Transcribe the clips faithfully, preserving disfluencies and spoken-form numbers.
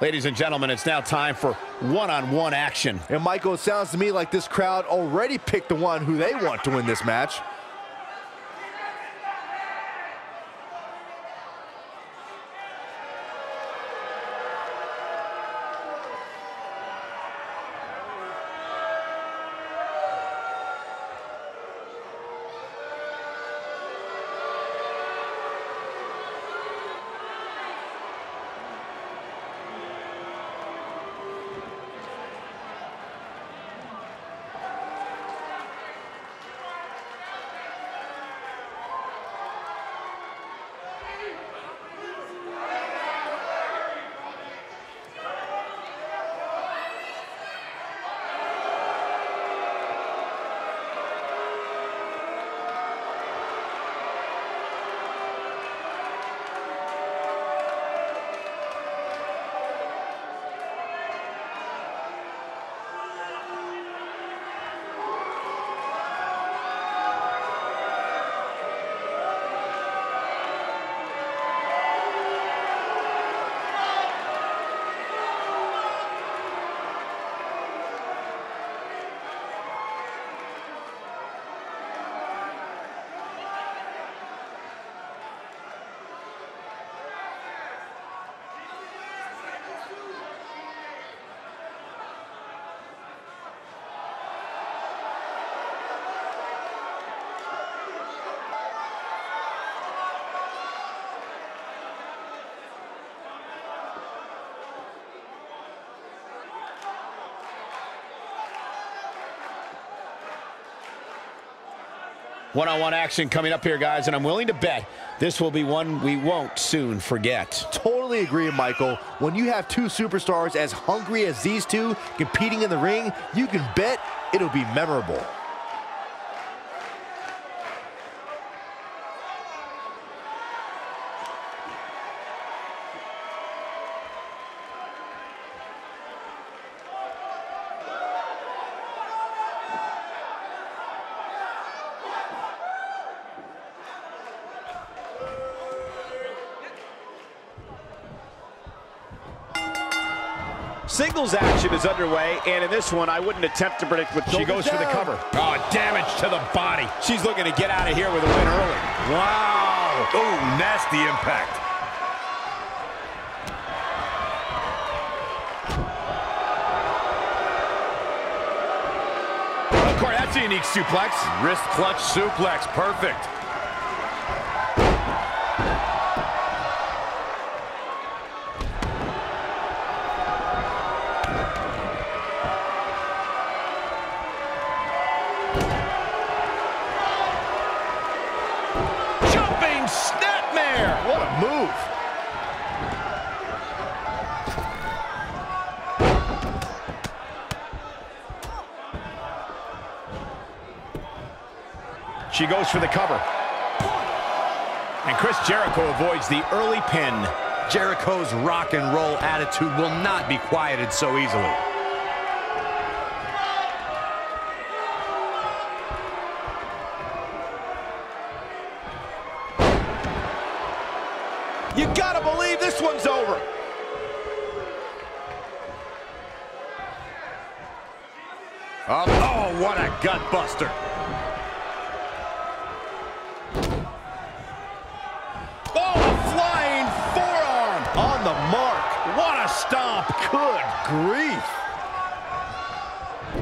Ladies and gentlemen, it's now time for one-on-one action. And Michael, it sounds to me like this crowd already picked the one who they want to win this match. One-on-one action coming up here, guys, and I'm willing to bet this will be one we won't soon forget. Totally agree, Michael. When you have two superstars as hungry as these two competing in the ring, you can bet it'll be memorable. Singles action is underway, and in this one, I wouldn't attempt to predict what she goes for the cover. Oh, damage to the body. She's looking to get out of here with a win early. Wow. Oh, nasty impact. Of course, that's a unique suplex. Wrist clutch suplex. Perfect. She goes for the cover. And Chris Jericho avoids the early pin. Jericho's rock and roll attitude will not be quieted so easily. You gotta believe this one's over. Oh, oh what a gut buster. Stomp, good grief.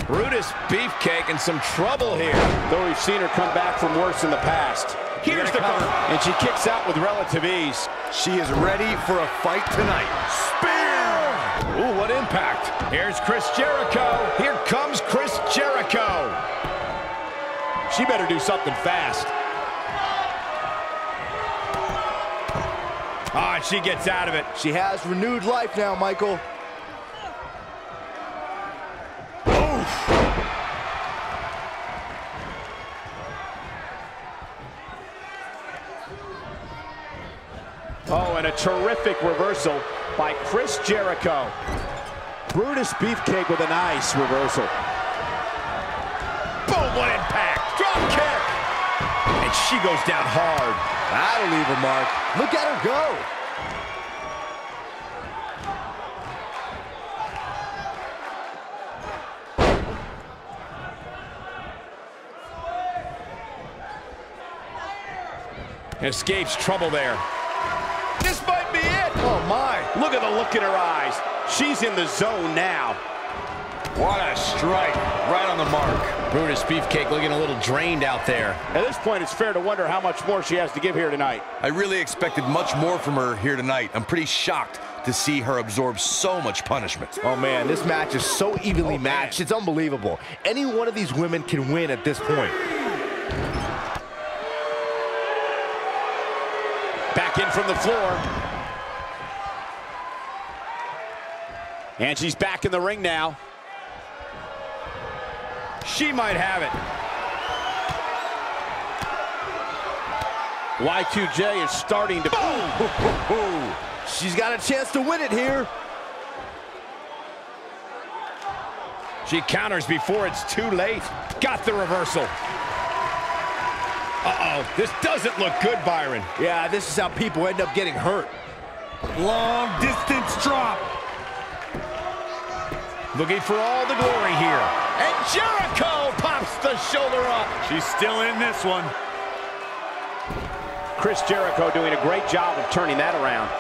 Brutus Beefcake in some trouble here, though we've seen her come back from worse in the past. Here's the cover, and she kicks out with relative ease. She is ready for a fight tonight. Spear! Ooh, what impact. Here's Chris Jericho. Here comes Chris Jericho. She better do something fast. Ah, oh, she gets out of it. She has renewed life now, Michael. Oof. Oh, and a terrific reversal by Chris Jericho. Brutus Beefcake with a nice reversal. Boom, what impact. Drop kick. And she goes down hard. That'll leave a mark. Look at her go. Escapes trouble there. This might be it. Oh, my. Look at the look in her eyes. She's in the zone now. What a strike. Right on the mark. Brutus Beefcake looking a little drained out there. At this point, it's fair to wonder how much more she has to give here tonight. I really expected much more from her here tonight. I'm pretty shocked to see her absorb so much punishment. Oh, man, this match is so evenly oh, matched. Man. It's unbelievable. Any one of these women can win at this point. Back in from the floor. And she's back in the ring now. She might have it. Y two J is starting to... Boom! She's got a chance to win it here. She counters before it's too late. Got the reversal. Uh-oh. This doesn't look good, Byron. Yeah, this is how people end up getting hurt. Long distance drop. Looking for all the glory here. And Jericho pops the shoulder up. She's still in this one. Chris Jericho doing a great job of turning that around.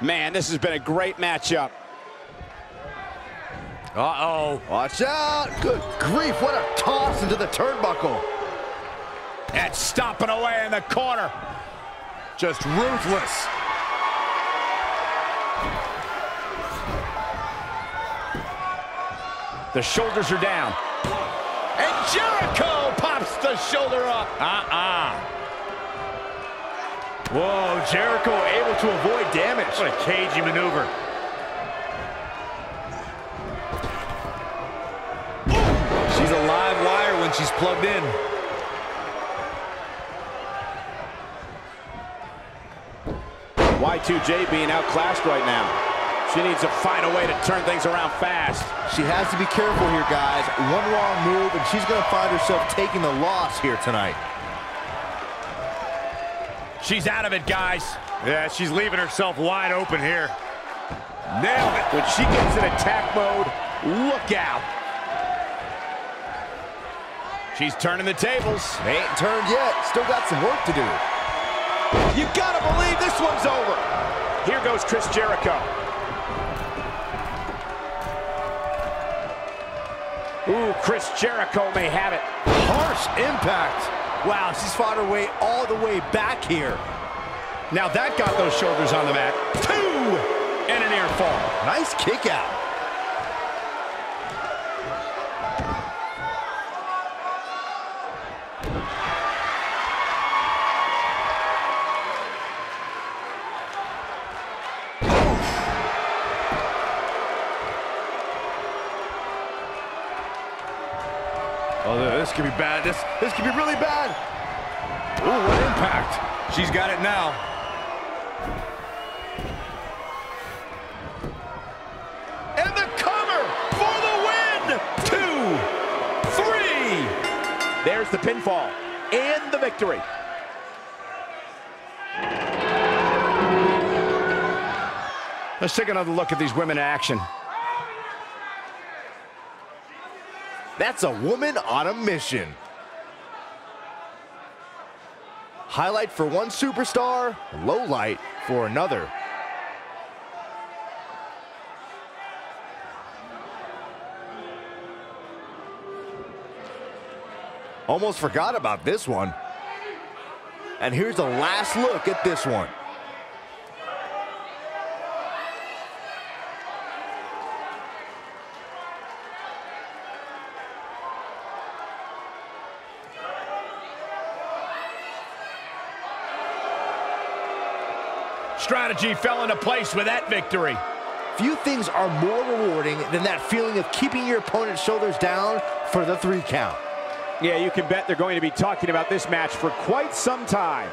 Man, this has been a great matchup. Uh-oh. Watch out. Good grief. What a toss into the turnbuckle. That's stomping away in the corner. Just ruthless. The shoulders are down. And Jericho pops the shoulder up. Uh-uh. Whoa, Jericho able to avoid damage. What a cagey maneuver. She's a live wire when she's plugged in. Y two J being outclassed right now. She needs to find a way to turn things around fast. She has to be careful here, guys. One wrong move, and she's going to find herself taking the loss here tonight. She's out of it, guys. Yeah, she's leaving herself wide open here. Nailed it. When she gets in attack mode, look out. She's turning the tables. They ain't turned yet. Still got some work to do. You gotta believe this one's over. Here goes Chris Jericho. Ooh, Chris Jericho may have it. Harsh impact. Wow, she's fought her way all the way back here. Now that got those shoulders on the mat. Two! And an air fall. Nice kick out. Oh, this could be bad. This this could be really bad. Ooh, what impact. She's got it now. And the cover for the win. Two, three. There's the pinfall and the victory. Let's take another look at these women in action. That's a woman on a mission. Highlight for one superstar, low light for another. Almost forgot about this one. And here's a last look at this one. Strategy fell into place with that victory. Few things are more rewarding than that feeling of keeping your opponent's shoulders down for the three count. Yeah, you can bet they're going to be talking about this match for quite some time.